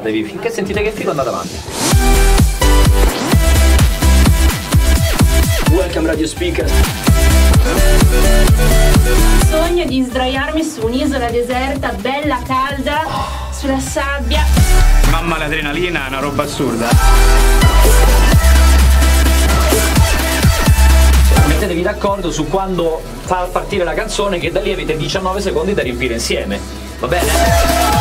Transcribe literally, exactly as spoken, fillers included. fermatevi, finché sentite che figo andate avanti. Welcome Radio Speaker. Sogno di sdraiarmi su un'isola deserta, bella calda, sulla sabbia. Mamma, l'adrenalina è una roba assurda. Mettetevi d'accordo su quando far partire la canzone, che da lì avete diciannove secondi da riempire insieme, va bene?